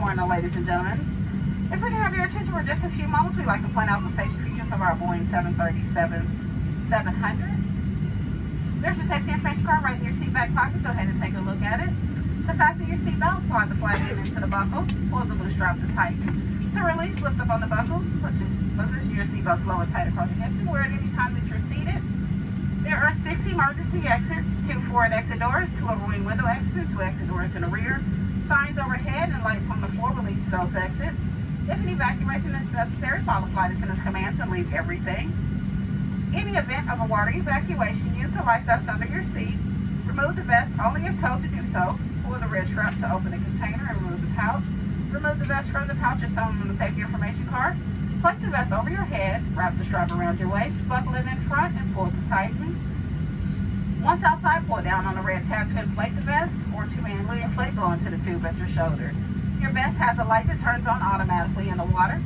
morning, ladies and gentlemen. If we can have your attention for just a few moments, we'd like to point out the safety features of our Boeing 737-700. There's a safety information card right in your seat back pocket. Go ahead and take a look at it. To fasten your seatbelt, slide the flight lead into the buckle, pull the loose strap to tighten. To release, lift up on the buckle, position your seatbelt slow and tight across your hips and wear it any time that you're seated. There are 6 emergency exits, 2 forward exit doors, 2 overwing window exits, 2 exit doors in the rear. Signs overhead and lights on the floor will lead to those exits. If an evacuation is necessary, follow flight attendant's commands and leave everything. In the event of a water evacuation, use the life vest under your seat. Remove the vest only if told to do so. Pull the red strap to open the container and remove the pouch. Remove the vest from the pouch as shown on the safety information card. Place the vest over your head, wrap the strap around your waist, buckle it in front, and pull to tighten. Once outside, pull down on the red tab to inflate the vest, or to manually inflate, blow into the tube at your shoulder. Your vest has a light that turns on automatically in the water.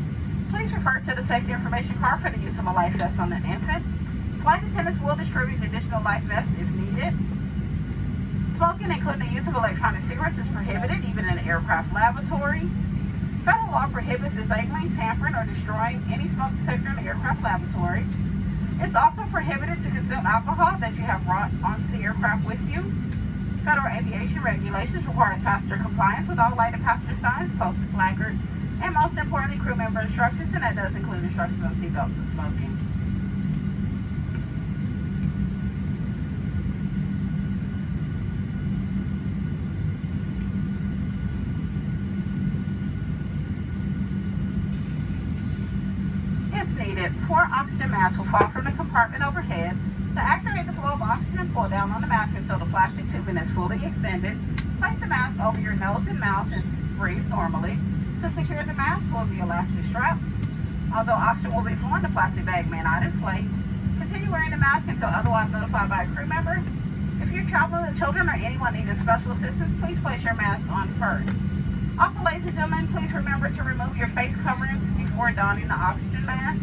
Please refer to the safety information card for the use of a life vest on an infant. Flight attendants will distribute an additional life vest if needed. Smoking, including the use of electronic cigarettes, is prohibited, even in an aircraft laboratory. Federal law prohibits disabling, tampering, or destroying any smoke detector in the aircraft laboratory. It's also prohibited to consume alcohol that you have brought onto the aircraft with you. Federal aviation regulations require passenger compliance with all lighted passenger signs, posted placards, and most importantly, crew member instructions, and that does include instructions on seatbelts and smoking. Four oxygen masks will fall from the compartment overhead. To activate the flow of oxygen, pull down on the mask until the plastic tubing is fully extended. Place the mask over your nose and mouth and breathe normally. To secure the mask, pull the elastic straps. Although oxygen will be flowing, the plastic bag may not inflate. Continue wearing the mask until otherwise notified by a crew member. If you're traveling with children or anyone needing special assistance, please place your mask on first. Also, ladies and gentlemen, please remember to remove your face coverings before donning the oxygen mask.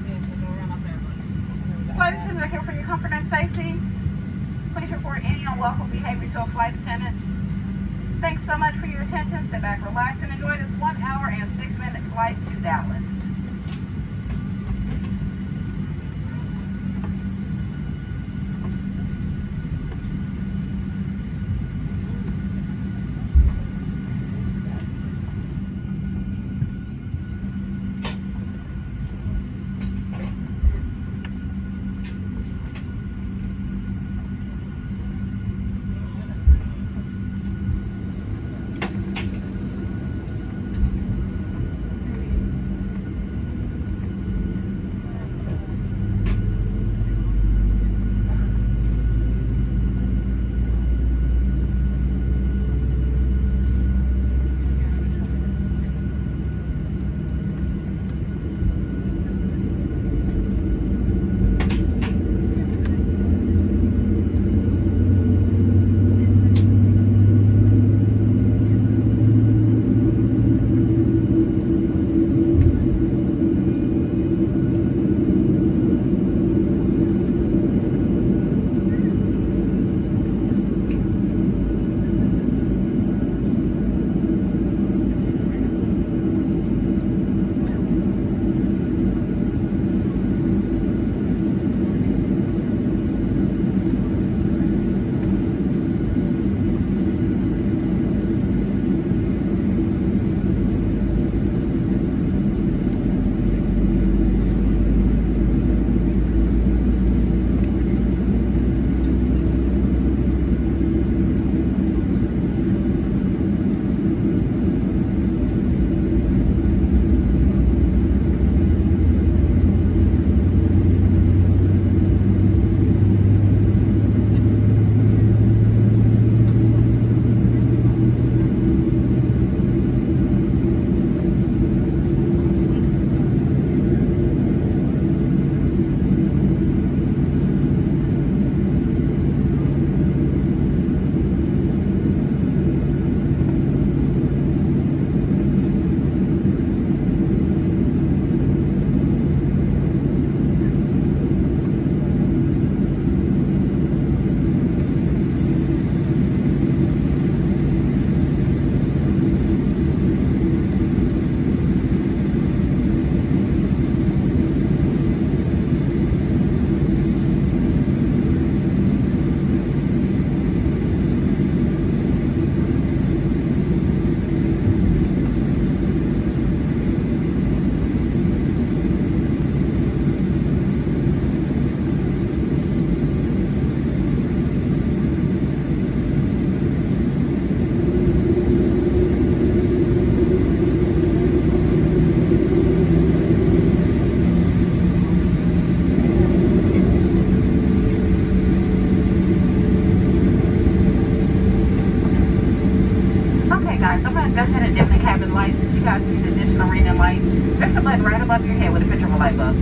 Flight attendants are here for your comfort and safety. Please report any unwelcome behavior to a flight attendant. Thanks so much for your attention. Sit back, relax, and enjoy this 1-hour and 6-minute flight to Dallas. guys. I'm going to go ahead and dim the cabin lights. You guys see the additional reading lights. There's a button right above your head with a picture of a light bulb.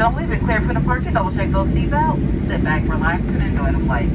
Don't leave it clear for departure. Double check those seatbelts. Sit back, relax, and enjoy the flight.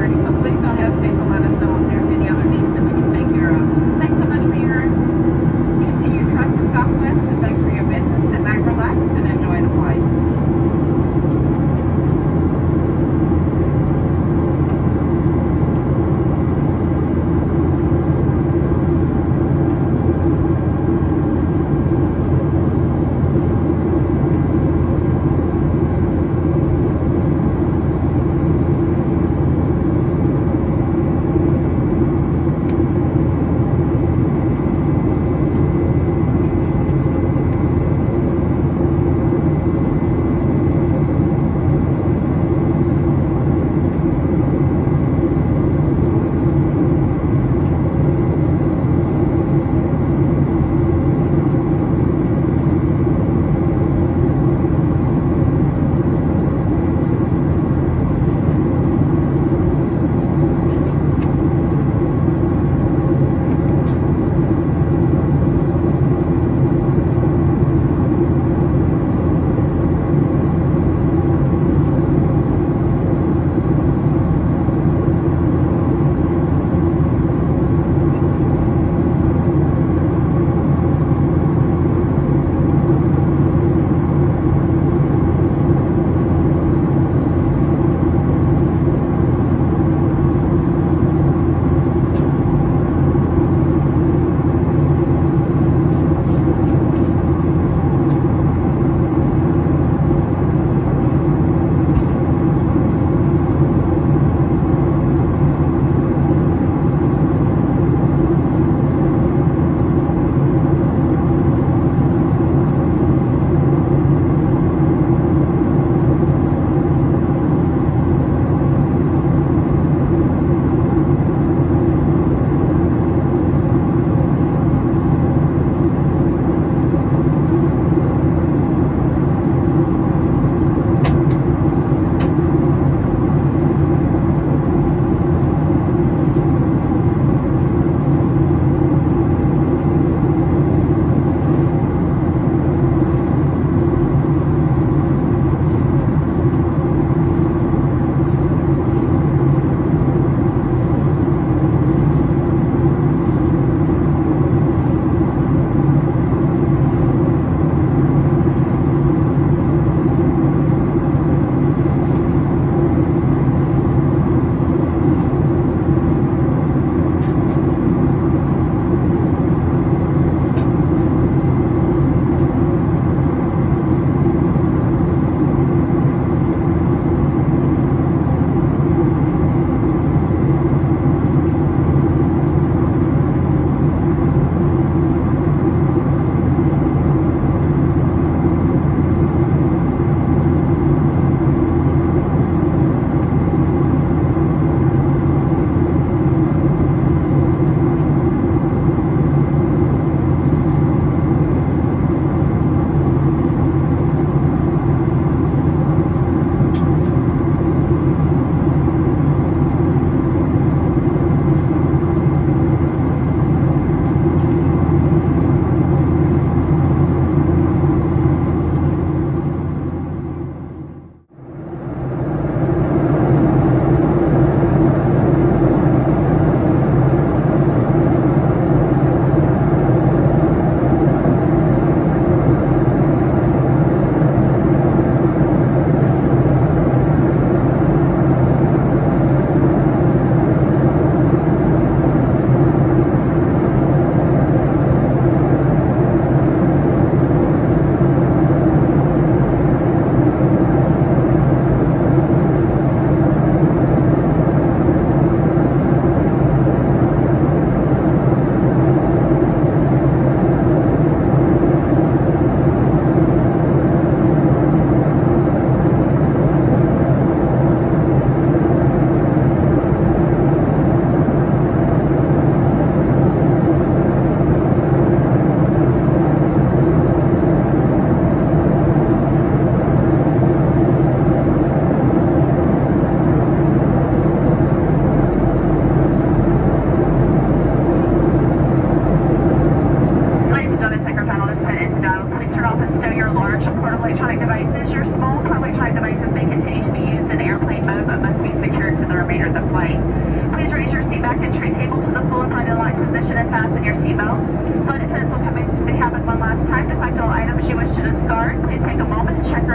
priority. So please don't hesitate to let us know if there's any other needs that we can take care of. Thanks so much for your continued trust in Southwest, and thanks for your business. Sit back, relax, and enjoy the flight.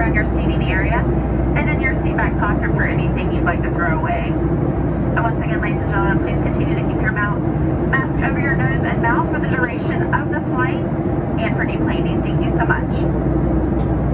around your seating area and in your seat back pocket for anything you'd like to throw away. And once again, ladies and gentlemen, please continue to keep your mask over your nose and mouth for the duration of the flight and for deplaning. Thank you so much.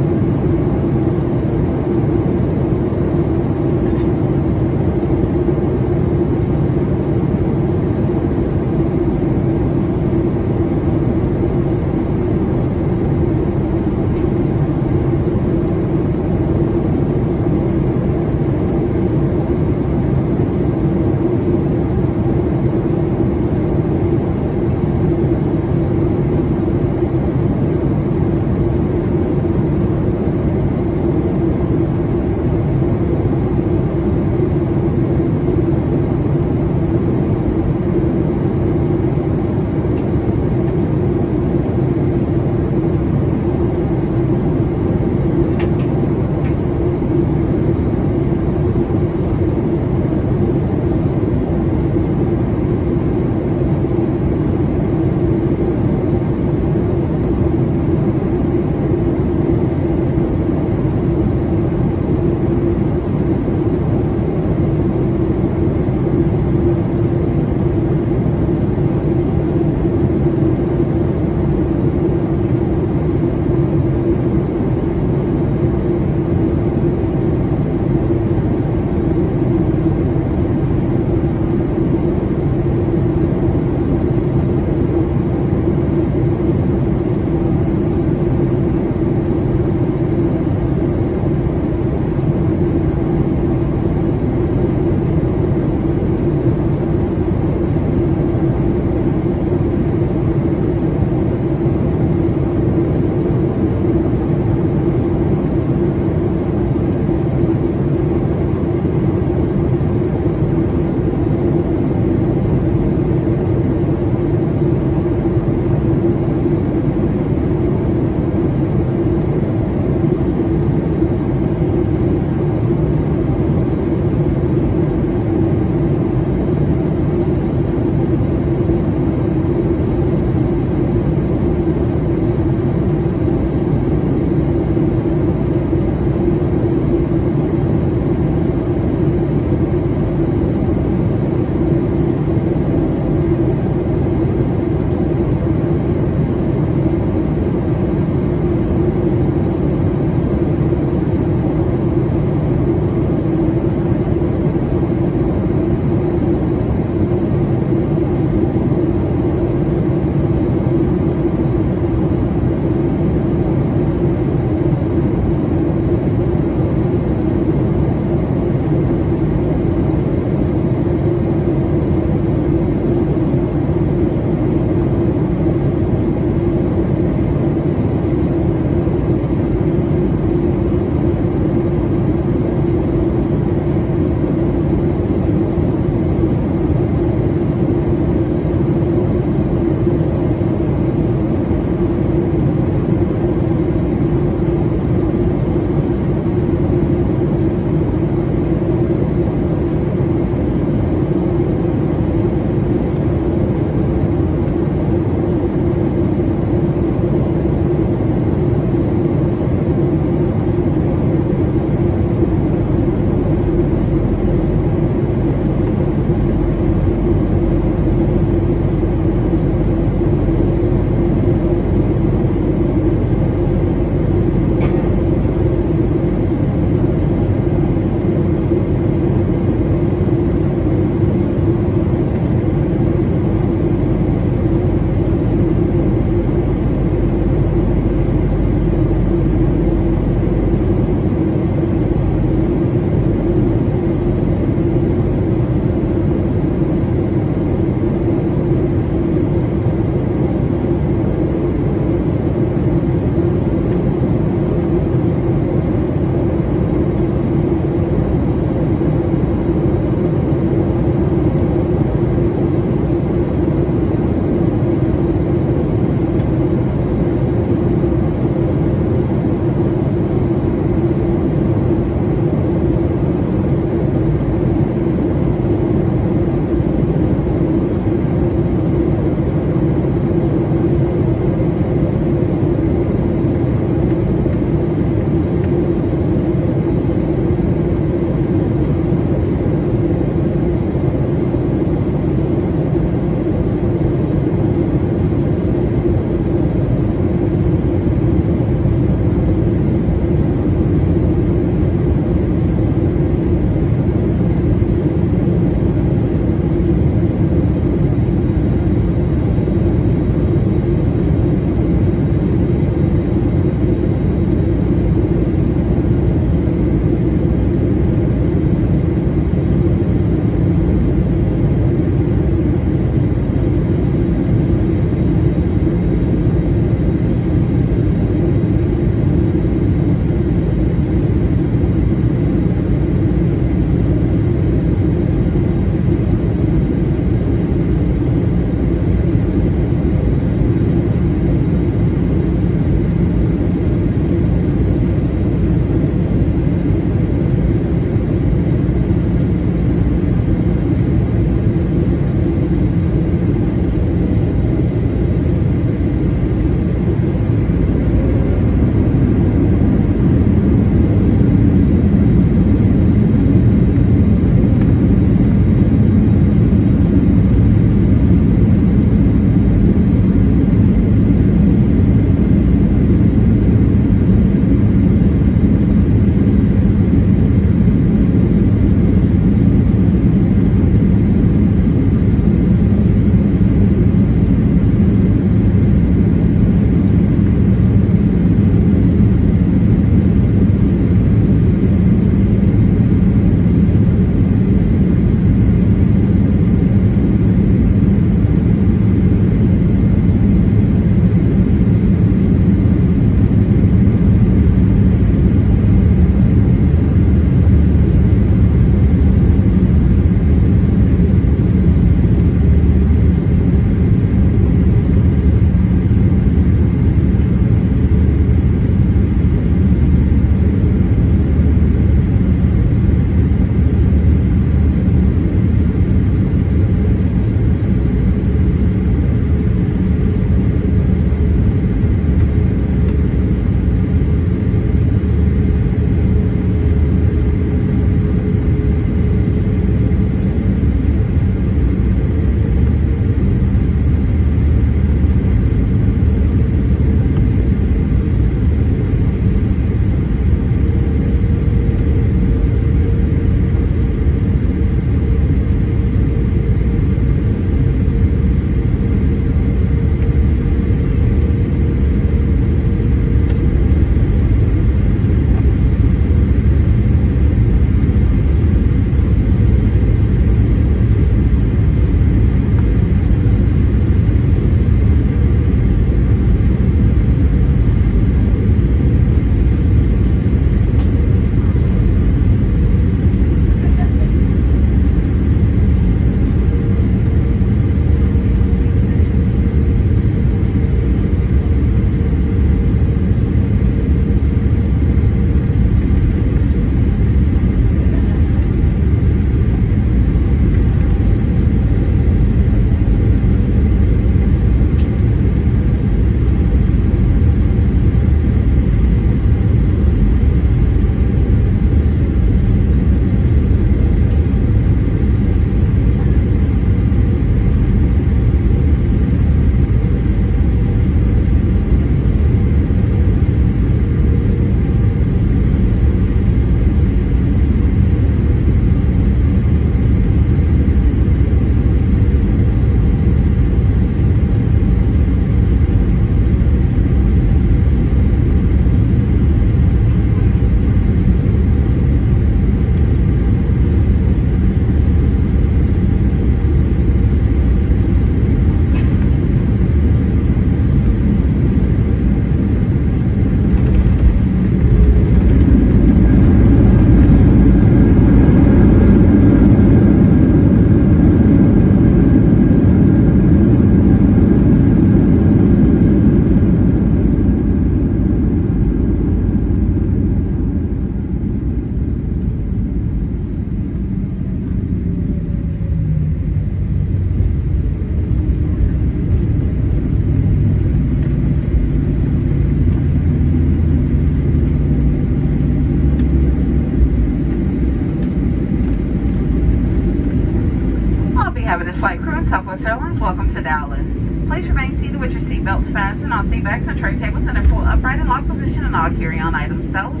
Welcome to Dallas. Please remain seated with your seatbelts fastened on seatbacks and tray tables in a full upright and locked position and all carry-on items settled.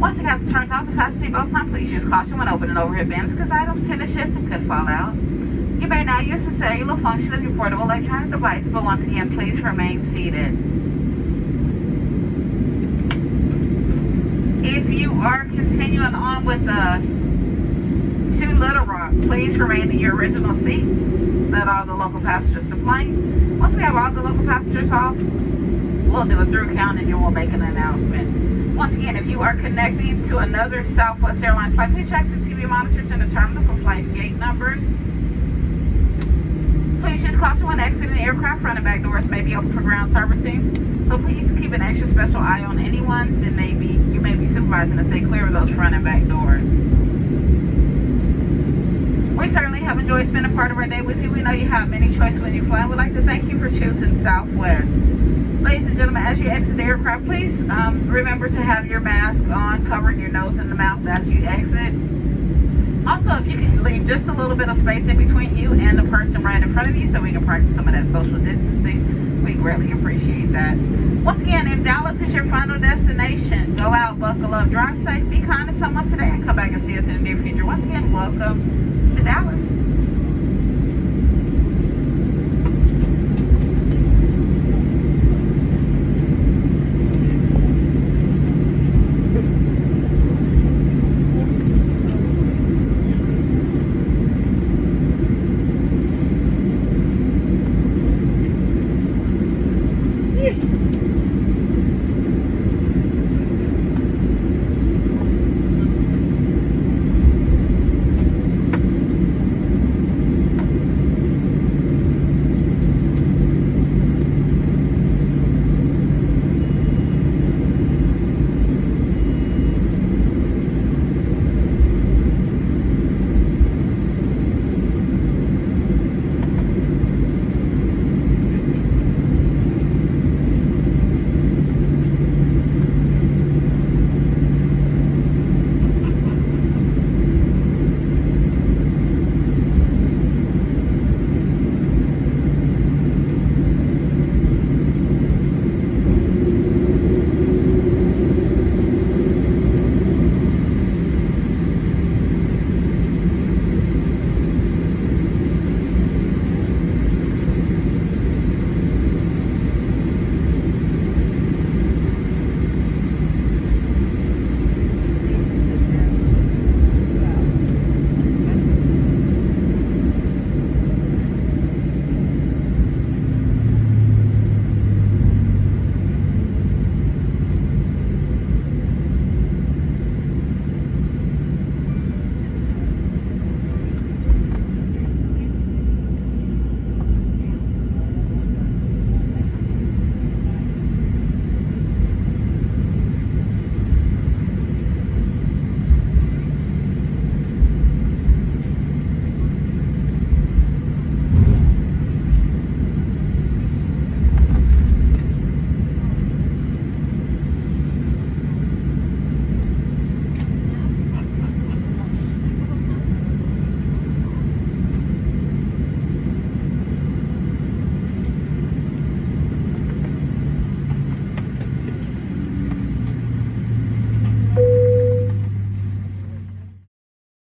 Once the gas turns off and fasten seatbelts on, please use caution when opening overhead bins because items tend to shift and could fall out. You may now use the cellular function of your portable electronic device, but once again, please remain seated. If you are continuing on with us to Little Rock, please remain in your original seats that all the local passengers are flying. Once we have all the local passengers off, we'll do a through count and then we'll make an announcement. Once again, if you are connecting to another Southwest Airlines flight, please check the TV monitors in the terminal for flight gate numbers. Please use caution when exiting aircraft. Running back doors may be open for ground servicing, so please keep an extra special eye on anyone that may be supervising to stay clear of those front and back doors. We certainly have enjoyed spending part of our day with you. We know you have many choices when you fly. We'd like to thank you for choosing Southwest. Ladies and gentlemen, as you exit the aircraft, please remember to have your mask on, covering your nose and the mouth as you exit. Also, if you can leave just a little bit of space in between you and the person right in front of you so we can practice some of that social distancing, we greatly appreciate that. Once again, if Dallas is your final destination, go out, buckle up, drive safe, be kind to someone today, and come back and see us in the near future. Once again, welcome to Dallas.